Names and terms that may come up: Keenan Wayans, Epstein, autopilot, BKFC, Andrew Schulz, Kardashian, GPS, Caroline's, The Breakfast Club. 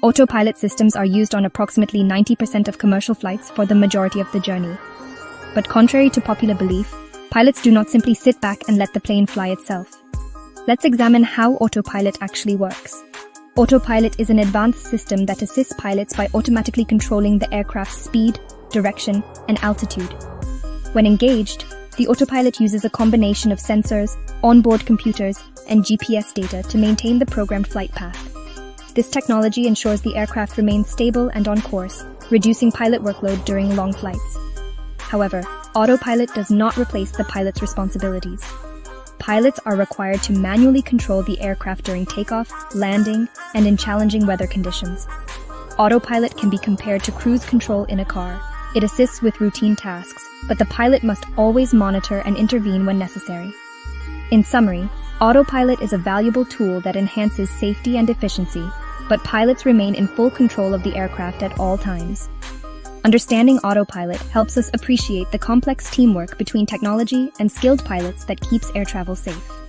Autopilot systems are used on approximately 90% of commercial flights for the majority of the journey. But contrary to popular belief, pilots do not simply sit back and let the plane fly itself. Let's examine how autopilot actually works. Autopilot is an advanced system that assists pilots by automatically controlling the aircraft's speed, direction, and altitude. When engaged, the autopilot uses a combination of sensors, onboard computers, and GPS data to maintain the programmed flight path. This technology ensures the aircraft remains stable and on course, reducing pilot workload during long flights. However, autopilot does not replace the pilot's responsibilities. Pilots are required to manually control the aircraft during takeoff, landing, and in challenging weather conditions. Autopilot can be compared to cruise control in a car. It assists with routine tasks, but the pilot must always monitor and intervene when necessary. In summary, autopilot is a valuable tool that enhances safety and efficiency, but pilots remain in full control of the aircraft at all times. Understanding autopilot helps us appreciate the complex teamwork between technology and skilled pilots that keeps air travel safe.